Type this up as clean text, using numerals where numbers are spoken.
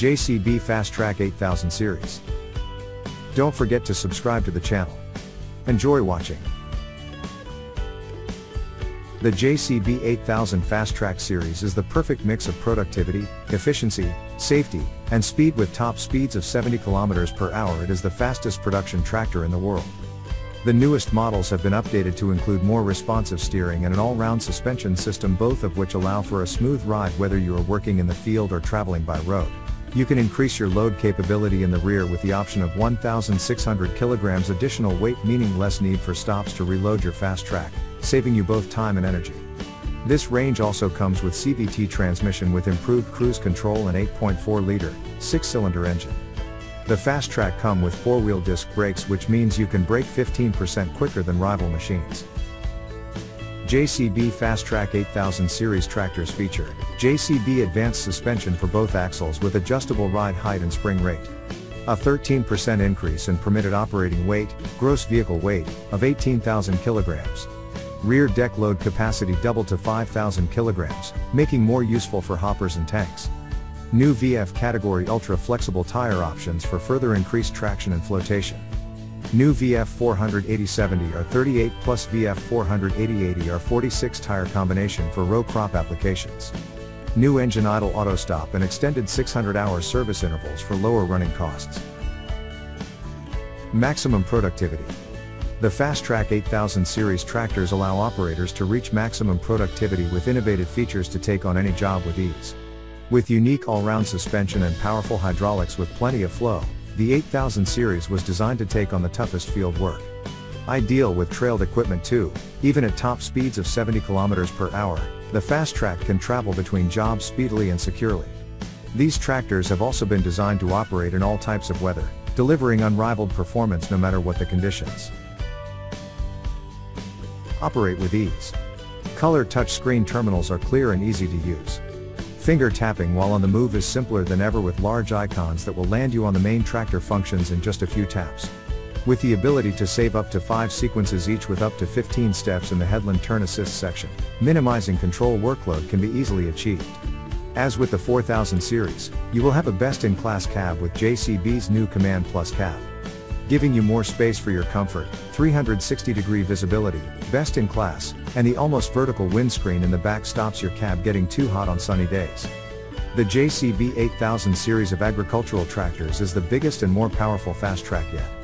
JCB Fastrac 8000 Series. Don't forget to subscribe to the channel. Enjoy watching. The JCB 8000 Fastrac series is the perfect mix of productivity, efficiency, safety, and speed with top speeds of 70 km per hour. It is the fastest production tractor in the world. The newest models have been updated to include more responsive steering and an all-round suspension system, both of which allow for a smooth ride whether you are working in the field or traveling by road. You can increase your load capability in the rear with the option of 1,600 kilograms additional weight, meaning less need for stops to reload your Fastrac, saving you both time and energy. This range also comes with CVT transmission with improved cruise control and 8.4-liter, 6-cylinder engine. The Fastrac comes with 4-wheel disc brakes, which means you can brake 15% quicker than rival machines. JCB Fastrac 8000 Series tractors feature JCB advanced suspension for both axles with adjustable ride height and spring rate. A 13% increase in permitted operating weight, gross vehicle weight, of 18,000 kilograms. Rear deck load capacity doubled to 5,000 kilograms, making more useful for hoppers and tanks. New VF category ultra flexible tire options for further increased traction and flotation. New VF 480/70 are 38 plus VF 480/80 are 46 tire combination for row crop applications. New engine idle auto stop and extended 600-hour service intervals for lower running costs. Maximum productivity. The Fastrac 8000 series tractors allow operators to reach maximum productivity with innovative features to take on any job with ease. With unique all-round suspension and powerful hydraulics with plenty of flow, the 8000 series was designed to take on the toughest field work. Ideal with trailed equipment too, even at top speeds of 70 km per hour, the Fastrac can travel between jobs speedily and securely. These tractors have also been designed to operate in all types of weather, delivering unrivaled performance no matter what the conditions. Operate with ease. Color touchscreen terminals are clear and easy to use. Finger tapping while on the move is simpler than ever with large icons that will land you on the main tractor functions in just a few taps. With the ability to save up to 5 sequences each with up to 15 steps in the headland turn assist section, minimizing control workload can be easily achieved. As with the 4000 series, you will have a best-in-class cab with JCB's new Command Plus cab, giving you more space for your comfort, 360-degree visibility, best in class, and the almost vertical windscreen in the back stops your cab getting too hot on sunny days. The JCB 8000 series of agricultural tractors is the biggest and more powerful Fastrac yet.